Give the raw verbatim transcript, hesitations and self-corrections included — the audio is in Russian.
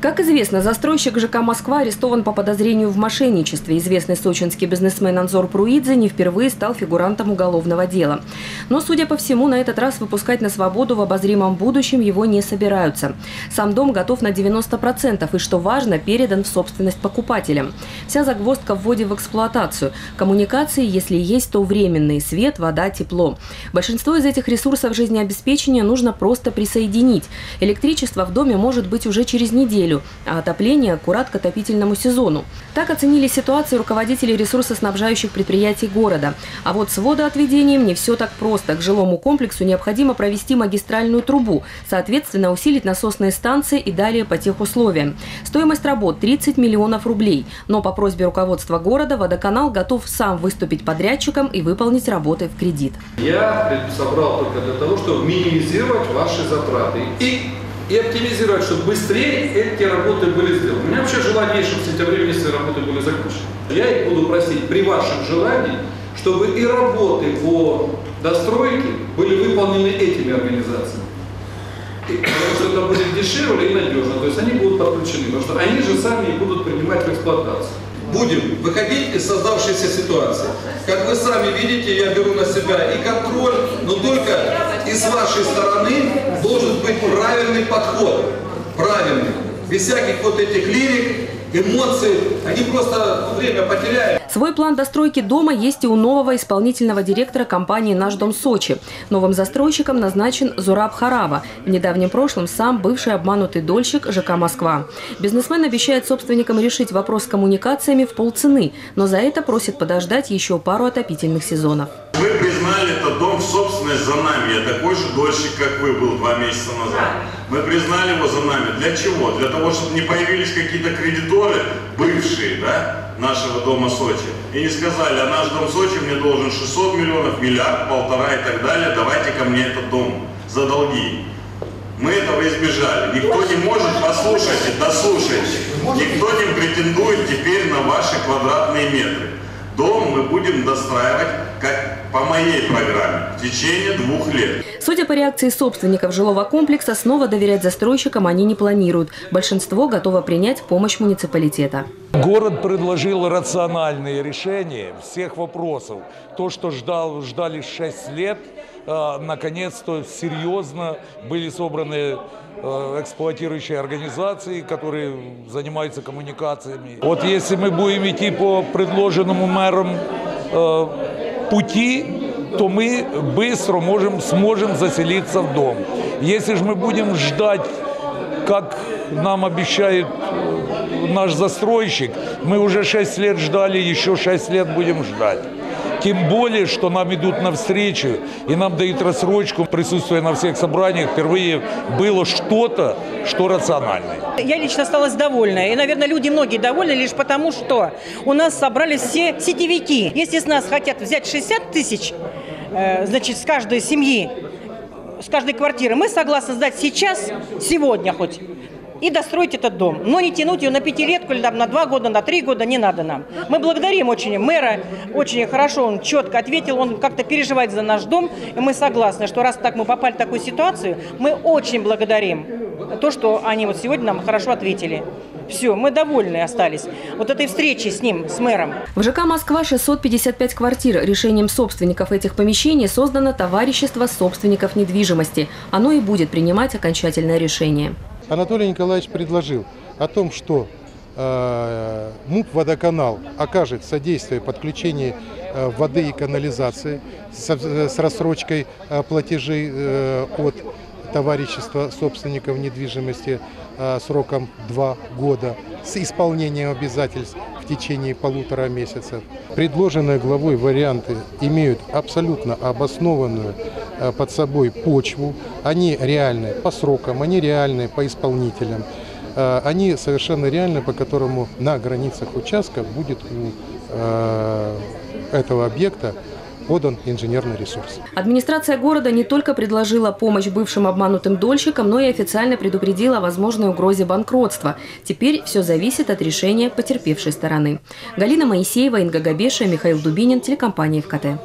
Как известно, застройщик ЖК «Москва» арестован по подозрению в мошенничестве. Известный сочинский бизнесмен Анзор Пруидзе не впервые стал фигурантом уголовного дела. Но, судя по всему, на этот раз выпускать на свободу в обозримом будущем его не собираются. Сам дом готов на девяносто процентов и, что важно, передан в собственность покупателям. Вся загвоздка в вводе в эксплуатацию. Коммуникации, если есть, то временные – свет, вода, тепло. Большинство из этих ресурсов жизнеобеспечения нужно просто присоединить. Электричество в доме может быть уже через неделю, а отопление аккурат к отопительному сезону. Так оценили ситуацию руководители ресурсоснабжающих предприятий города. А вот с водоотведением не все так просто. К жилому комплексу необходимо провести магистральную трубу, соответственно, усилить насосные станции и далее по тех условиям. Стоимость работ – тридцать миллионов рублей. Но по просьбе руководства города «Водоканал» готов сам выступить подрядчиком и выполнить работы в кредит. Я собрал только для того, чтобы минимизировать ваши затраты и и оптимизировать, чтобы быстрее эти работы были сделаны. У меня вообще желание, чтобы в сентябре месяце работы были закончены. Я их буду просить при вашем желании, чтобы и работы по достройке были выполнены этими организациями. Потому что это будет дешевле и надежно. То есть они будут подключены, потому что они же сами будут принимать в эксплуатацию. Будем выходить из создавшейся ситуации. Как вы сами видите, я беру на себя и контроль, но только и с вашей стороны должен быть правильный подход. Правильный. Без всяких вот этих лирик, эмоций. Они просто время потеряют. Свой план достройки дома есть и у нового исполнительного директора компании «Наш дом Сочи». Новым застройщиком назначен Зураб Харава. В недавнем прошлом сам бывший обманутый дольщик ЖК «Москва». Бизнесмен обещает собственникам решить вопрос с коммуникациями в полцены, но за это просит подождать еще пару отопительных сезонов. Мы признали этот дом в собственность за нами. Я такой же дольщик, как вы, был два месяца назад. Мы признали его за нами. Для чего? Для того, чтобы не появились какие-то кредиторы, бывшие, да, нашего дома Сочи. И не сказали, а наш дом Сочи мне должен шестьсот миллионов, миллиард, полтора и так далее, давайте ко мне этот дом за долги. Мы этого избежали. Никто не может, послушайте, дослушайте, никто не претендует теперь на ваши квадратные метры. Дом мы будем достраивать, как по моей программе, в течение двух лет. Судя по реакции собственников жилого комплекса, снова доверять застройщикам они не планируют. Большинство готово принять помощь муниципалитета. Город предложил рациональные решения всех вопросов. То, что ждал, ждали шесть лет, наконец-то серьезно были собраны эксплуатирующие организации, которые занимаются коммуникациями. Вот если мы будем идти по предложенному мэром пути, то мы быстро можем, сможем заселиться в дом. Если же мы будем ждать, как нам обещает наш застройщик, мы уже шесть лет ждали, еще шесть лет будем ждать. Тем более, что нам идут навстречу и нам дают рассрочку. Присутствуя на всех собраниях, впервые было что-то, что рациональное. Я лично осталась довольна. И, наверное, люди многие довольны лишь потому, что у нас собрались все сетевики. Если с нас хотят взять шестьдесят тысяч, значит, с каждой семьи, с каждой квартиры, мы согласны сдать сейчас, сегодня хоть, и достроить этот дом. Но не тянуть ее на пятилетку или там, на два года, на три года не надо нам. Мы благодарим очень мэра, очень хорошо, он четко ответил, он как-то переживает за наш дом. И мы согласны, что раз так мы попали в такую ситуацию, мы очень благодарим то, что они вот сегодня нам хорошо ответили. Все, мы довольны остались вот этой встречи с ним, с мэром. В ЖК «Москва» шестьсот пятьдесят пять квартир. Решением собственников этих помещений создано товарищество собственников недвижимости. Оно и будет принимать окончательное решение. Анатолий Николаевич предложил о том, что э, МУП «Водоканал» окажет содействие подключению э, воды и канализации с, с рассрочкой э, платежей э, от товарищества собственников недвижимости э, сроком два года с исполнением обязательств в течение полутора месяцев. Предложенные главой варианты имеют абсолютно обоснованную под собой почву, они реальны по срокам, они реальны по исполнителям, они совершенно реальны, по которому на границах участка будет у этого объекта подан инженерный ресурс. Администрация города не только предложила помощь бывшим обманутым дольщикам, но и официально предупредила о возможной угрозе банкротства. Теперь все зависит от решения потерпевшей стороны. Галина Моисеева, Инга Габеша, Михаил Дубинин, телекомпания «Эфкате».